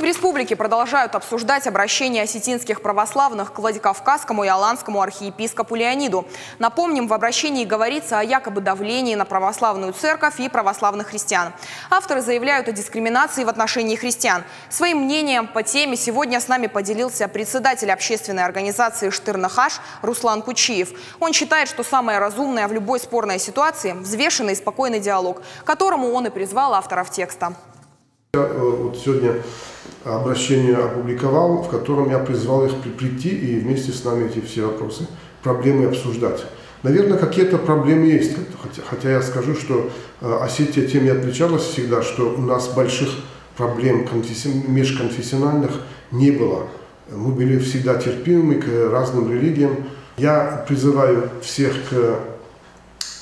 В республике продолжают обсуждать обращение осетинских православных к Владикавказскому и Аланскому архиепископу Леониду. Напомним, в обращении говорится о якобы давлении на православную церковь и православных христиан. Авторы заявляют о дискриминации в отношении христиан. Своим мнением по теме сегодня с нами поделился председатель общественной организации «Стыр Ныхас» Руслан Кучиев. Он считает, что самое разумное в любой спорной ситуации – взвешенный и спокойный диалог, к которому он и призвал авторов текста. Я вот сегодня обращение опубликовал, в котором я призвал их прийти и вместе с нами эти все вопросы, проблемы обсуждать. Наверное, какие-то проблемы есть, хотя я скажу, что Осетия тем и отличалась всегда, что у нас больших проблем межконфессиональных не было. Мы были всегда терпимы к разным религиям. Я призываю всех к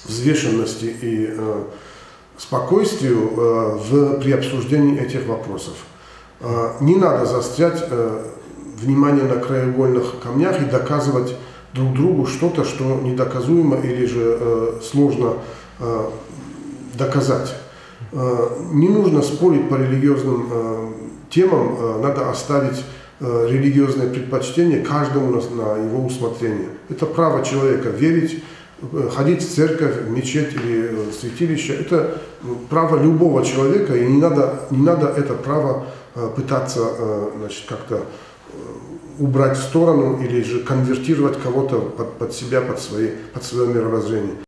взвешенности и спокойствию при обсуждении этих вопросов. Не надо заострять внимание на краеугольных камнях и доказывать друг другу что-то, что недоказуемо или же сложно доказать. Не нужно спорить по религиозным темам, надо оставить религиозное предпочтение каждому на его усмотрение. Это право человека верить, ходить в церковь, в мечеть или в святилище. Это право любого человека, и не надо это право пытаться как-то убрать в сторону или же конвертировать кого-то под себя, под свое мировоззрение.